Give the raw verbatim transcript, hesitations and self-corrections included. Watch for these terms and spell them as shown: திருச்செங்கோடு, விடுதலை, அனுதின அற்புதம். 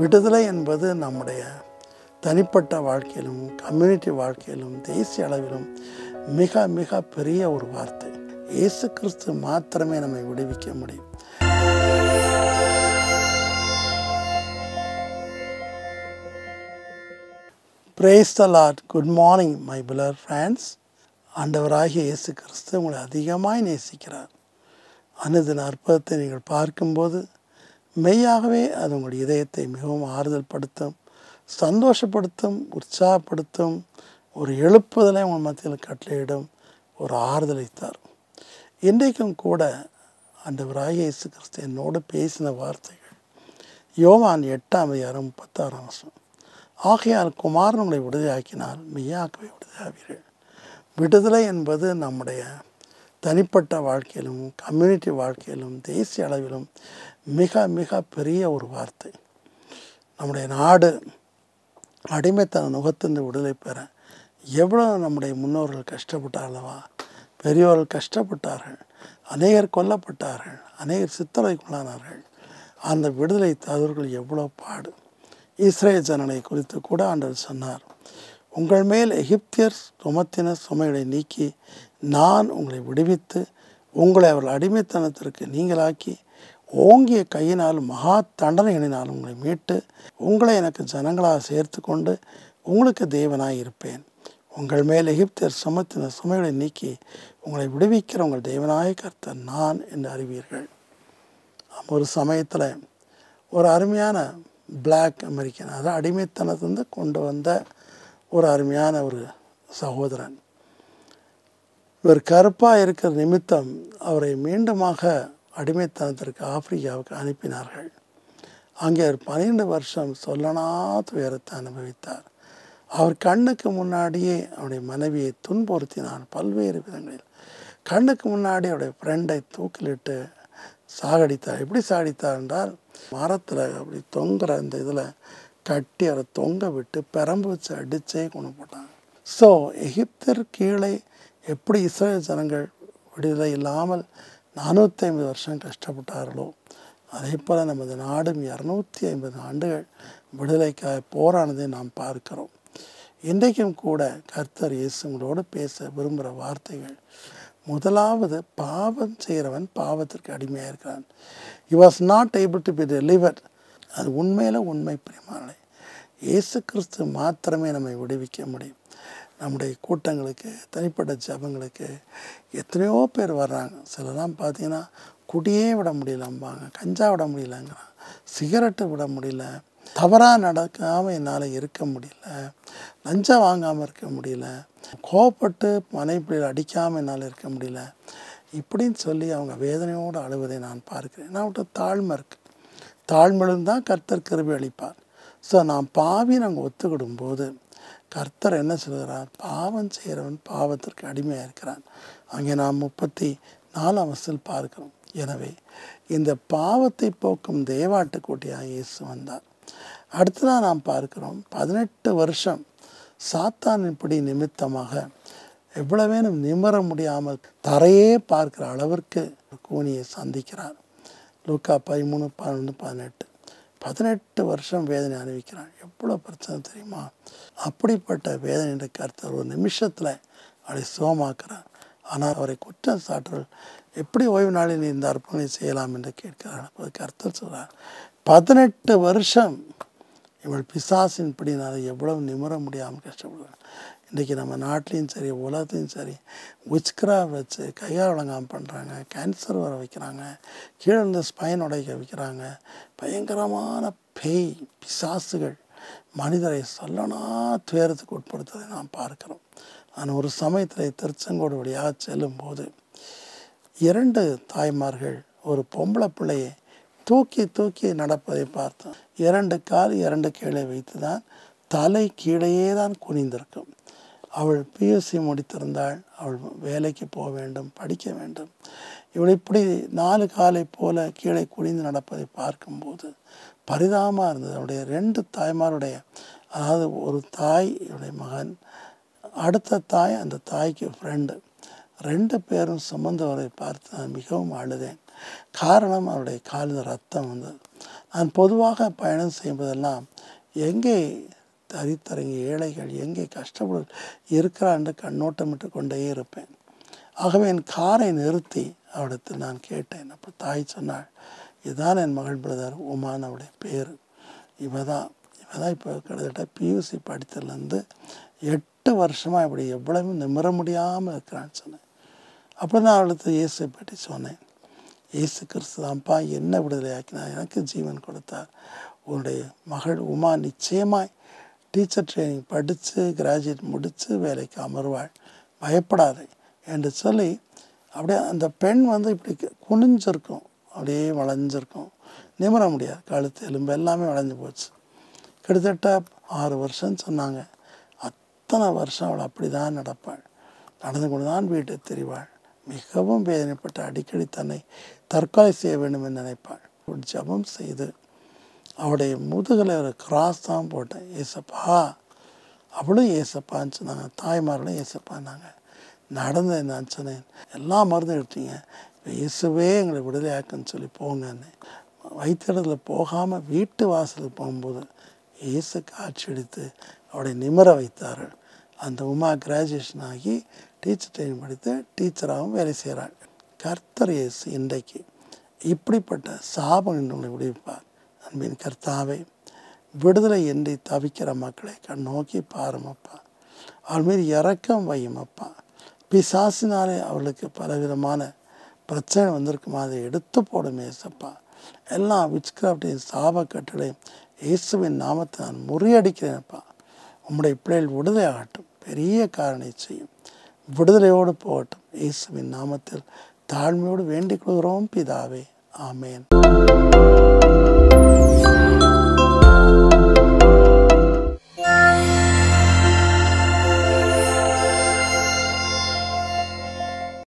விடுதலை என்பது நம்முடைய தனிப்பட்ட வாழ்க்கையிலும் கம்யூனிட்டி வாழ்க்கையிலும் தேசிய அளவிலும் மிக மிக பெரிய ஒரு வார்த்தை. இயேசு கிறிஸ்து மாத்திரமே நம்மை விடுவிக்க முடியும். Praise the Lord. Good morning, my beloved friends. ஆண்டவராகிய இயேசு கிறிஸ்து உங்களை அதிகமாய் நேசிக்கிறார். அனுதின அற்புதத்தை நீங்கள் பார்க்கும்போது மெய்யாகவே அது உங்களுடைய இதயத்தை மிகவும் ஆறுதல் படுத்தும், சந்தோஷப்படுத்தும், உற்சாகப்படுத்தும், ஒரு எழுப்புதலை உங்கள் மத்தியில் கட்டளையிடும், ஒரு ஆறுதலை தரும். இன்றைக்கும் கூட ஆண்டவராகிய இயேசு கிறிஸ்து என்னோடு பேசின வார்த்தைகள் யோவான் எட்டாம் அதிகாரம் முப்பத்தாறாம் வசனம். ஆகையால் குமாரன் உங்களை விடுதலையாக்கினால் மெய்யாகவே விடுதலையாவீர்கள். விடுதலை என்பது நம்முடைய தனிப்பட்ட வாழ்க்கையிலும் கம்யூனிட்டி வாழ்க்கையிலும் தேசிய அளவிலும் மிக மிக பெரிய ஒரு வார்த்தை. நம்முடைய நாடு அடிமைத்தன நுகத்திலிருந்து விடுதலை பெற எவ்வளோ நம்முடைய முன்னோர்கள் கஷ்டப்பட்டார்களவா. பெரியோர்கள் கஷ்டப்பட்டார்கள், அநேகர் கொல்லப்பட்டார்கள், அநேகர் சித்தரைக்குள்ளானார்கள். அந்த விடுதலை தவறுகள் எவ்வளோ பாடு. இஸ்ரேல் ஜனனை குறித்து கூட ஆண்டவர் சொன்னார், உங்கள் மேல் எகிப்தியர் சுமத்தின சுமைகளை நீக்கி நான் உங்களை விடுவித்து உங்களை அவர்கள் அடிமைத்தனத்திற்கு நீங்களாக்கி ஓங்கிய கையினாலும் மகா தண்டனைகளினாலும் உங்களை மீட்டு உங்களை எனக்கு ஜனங்களாக சேர்த்து கொண்டு உங்களுக்கு தேவனாய் இருப்பேன். உங்கள் மேல் எகிப்தியர் சுமத்தின சுமைகளை நீக்கி உங்களை விடுவிக்கிற உங்கள் தேவனாய கர்த்தர் நான் என்று அறிவீர்கள். ஒரு சமயத்தில் ஒரு அருமையான பிளாக் அமெரிக்கன், அதாவது அடிமைத்தனத்திலிருந்து கொண்டு வந்த ஒரு அருமையான ஒரு சகோதரன், இவர் கருப்பாக இருக்கிற நிமித்தம் அவரை மீண்டுமாக அடிமைத்தனத்திற்கு ஆப்பிரிக்காவுக்கு அனுப்பினார்கள். அங்கே அவர் பன்னிரெண்டு வருஷம் சொல்லனா துயரத்தை அனுபவித்தார். அவர் கண்ணுக்கு முன்னாடியே அவருடைய மனைவியை துன்புறுத்தினார் பல்வேறு விதங்களில். கண்ணுக்கு முன்னாடி அவருடைய ஃப்ரெண்டை தூக்கிலிட்டு சாகடித்தார். எப்படி சாகடித்தார் என்றால், மரத்தில் அப்படி தொங்குற அந்த இதில் கட்டி அதை தொங்க விட்டு பெரம்பு வச்சு அடித்தே கொண்டு போட்டாங்க. ஸோ எகிப்தர் கீழே எப்படி இஸ்ரேல் ஜனங்கள் விடுதலை இல்லாமல் நானூற்றி ஐம்பது வருஷம் கஷ்டப்பட்டார்களோ, அதே போல் நமது நாடும் இரநூத்தி ஐம்பது ஆண்டுகள் விடுதலைக்காக போரானதை நாம் பார்க்கிறோம். இன்றைக்கும் கூட கர்த்தர் இயேசுங்களோடு பேச விரும்புகிற வார்த்தைகள், முதலாவது, பாவம் செய்கிறவன் பாவத்திற்கு அடிமையாக இருக்கிறான். He was not able to be delivered. அது உண்மையில் உண்மை பிரியமானே. இயேசு கிறிஸ்து மாத்திரமே நம்மை விடுவிக்க முடியும். நம்முடைய கூட்டங்களுக்கு, தனிப்பட்ட ஜபங்களுக்கு எத்தனையோ பேர் வர்றாங்க. சிலலாம் பார்த்தீங்கன்னா குடியே விட முடியலம்பாங்க, கஞ்சா விட முடியலங்கிறான், சிகரெட்டு விட முடியல, தவறாக நடக்காமல் என்னால் இருக்க முடியல, லஞ்சம் வாங்காமல் இருக்க முடியல, கோபப்பட்டு மனைப்பிள்ளைகள் அடிக்காமல் என்னால் இருக்க முடியல இப்படின்னு சொல்லி அவங்க வேதனையோடு அழுவதை நான் பார்க்கிறேன். நான் விட்ட தாழ்மை இருக்குது. தாழ்மையிலும் தான் கர்த்தர் கிருபை அளிப்பார். ஸோ நாம் பாவி நாங்கள் ஒத்துக்கிடும் போது கர்த்தர் என்ன சொல்கிறார், பாவம் செய்கிறவன் பாவத்திற்கு அடிமையாக இருக்கிறான். அங்கே நாம் முப்பத்தி நாலாம் வசதியில் பார்க்கிறோம். எனவே இந்த பாவத்தை போக்கும் தேவாட்டுக்குட்டியாக இயேசு வந்தார். அடுத்ததாக நாம் பார்க்கிறோம், பதினெட்டு வருஷம் சாத்தானின் பிடி நிமித்தமாக எவ்வளவேனும் நிமிர முடியாமல் தரையே பார்க்கிற அளவிற்கு கூனியை சந்திக்கிறார். லூக்கா பதிமூணு பன்னெண்டு பதினெட்டு பதினெட்டு வருஷம் வேதனை அனுபவிக்கிறார். எவ்வளோ பிரச்சனை தெரியுமா. அப்படிப்பட்ட வேதனை என்ற கருத்தர் ஒரு நிமிஷத்தில் அவரை சுகமாக்குறார். ஆனால் அவரை குற்றம் சாட்டுதல், எப்படி ஓய்வு நாளில் நீ இந்த அற்புதங்களை செய்யலாம் என்று கேட்கிறார். அப்போது கர்த்தர் சொல்கிறார், பதினெட்டு வருஷம் இவள் பிசாசின் பிடினால் எவ்வளவு நிமிர முடியாமல் கஷ்டப்படுகிறாள். இன்றைக்கி நம்ம நாட்டிலையும் சரி உலகத்துலையும் சரி உச்கரா வச்சு கையால் வழங்காமல் பண்ணுறாங்க, கேன்சர் வர வைக்கிறாங்க, கீழே இருந்த ஸ்பைன் உடைக்க வைக்கிறாங்க. பயங்கரமான பேய் பிசாசுகள் மனிதரை சொல்லனா துயரத்துக்கு உட்படுத்துவதை நாம் பார்க்கிறோம். ஆனால் ஒரு சமயத்தில் திருச்செங்கோடு வழியாக செல்லும்போது இரண்டு தாய்மார்கள் ஒரு பொம்பளை பிள்ளையை தூக்கி தூக்கி நடப்பதை பார்த்தோம். இரண்டு கால் இரண்டு கீழே வைத்து தான், தலை கீழேயே தான் குனிந்திருக்கும். அவள் பிஎஸ்சி முடித்திருந்தாள். அவள் வேலைக்கு போக வேண்டும், படிக்க வேண்டும். இவள் இப்படி நாலு காலை போல் கீழே குனிந்து நடப்பதை பார்க்கும்போது பரிதாபமாக இருந்தது. அவருடைய ரெண்டு தாய்மாருடைய, அதாவது ஒரு தாய் இவருடைய மகன், அடுத்த தாய் அந்த தாய்க்கு ஃப்ரெண்டு, ரெண்டு பேரும் சுமந்தவரை பார்த்து நான் மிகவும் அழுதேன். காரணம், அவருடைய காலில் ரத்தம் வந்தது. நான் பொதுவாக பயணம் செய்வதெல்லாம் எங்கே தரித்திறங்கி ஏழைகள் எங்கே கஷ்டப்படு இருக்கிறான் என்று கண்ணோட்டமிட்டு கொண்டே இருப்பேன். ஆகவே என் காரை நிறுத்தி அவளிடத்தில் நான் கேட்டேன். அப்போ தாய் சொன்னாள், இதுதான் என் மகள் பிரதர் உமான், அவளுடைய பேர். இவ தான் இவ தான் இப்போ கிட்டத்தட்ட பியூசி படித்ததுலேருந்து எட்டு வருஷமாக இப்படி எவ்வளவு நிமிர முடியாமல் இருக்கிறான்னு சொன்னேன். அப்படி தான் அவளுக்கு இயேசுவை பற்றி சொன்னேன். இயேசு கிறிஸ்து தான்ப்பா என்ன விடுதலையாக்கினார், எனக்கு ஜீவன் கொடுத்தார். உன்னுடைய மகள் உமா நிச்சயமாய் டீச்சர் ட்ரைனிங் படித்து கிராஜுவேட் முடித்து வேலைக்கு அமர்வாள், பயப்படாதே என்று சொல்லி அப்படியே அந்த பெண் வந்து இப்படி குனிஞ்சிருக்கும், அப்படியே வளைஞ்சிருக்கும், நிமிர முடியாது, கழுத்து எலும்பு எல்லாமே வளைஞ்சு போச்சு. கிட்டத்தட்ட ஆறு வருஷம்னு சொன்னாங்க. அத்தனை வருஷம் அவள் அப்படி தான் நடப்பாள், நடந்து கொண்டு தான் வீட்டை தெரிவாள். மிகவும் வேதனைப்பட்ட அடிக்கடி தன்னை தற்கொலை செய்ய வேண்டும் என்று நினைப்பாள். ஜபம் செய்து அவளுடைய முதுகில் ஒரு கிராஸ் தான் போட்டேன். ஏசப்பா, அவளும் ஏசப்பான்னு சொன்னாங்க, தாய்மார்களும் ஏசப்பான்னாங்க. நடந்தேன் நான் சொன்னேன், எல்லா மருந்தும் எடுத்தீங்க, இயேசுவே எங்களை விடுதலையாக்குன்னு சொல்லி போங்கன்னு. வைத்தியத்தில் போகாமல் வீட்டு வாசலுக்கு போகும்போது இயேசு காட்சி எடுத்து அவளை நிமிர வைத்தார்கள். அந்த உமா கிராஜுவேஷன் ஆகி டீச்சர் ட்ரைனிங் படித்து டீச்சராகவும் வேலை செய்கிறாள். கர்த்தர் இயேசு இன்றைக்கு இப்படிப்பட்ட சாபங்கள் உங்களை விடுவிப்பார். அன்பின் கர்த்தாவே, விடுதலை இன்றி தவிக்கிற மக்களை கண் நோக்கி பாருமப்பா, அவள் மீது இறக்கம் வையுமப்பா. பிசாசினாலே அவளுக்கு பலவிதமான பிரச்சனை வந்திருக்குமா, அதை எடுத்து போடும் ஏசப்பா. எல்லா விட்ச்கிராஃப்டையும் சாபக்கட்டளையும் இயேசுவின் நாமத்தை நான் முறியடிக்கிறேன்ப்பா. உம்முடைய பிள்ளைகள் விடுதலையாகட்டும், பெரிய காரணை செய்யும், விடுதலையோடு போகட்டும். இயேசுவின் நாமத்தில் தாழ்மையோடு வேண்டிக் கொள்கிறோம் பிதாவே, ஆமேன்.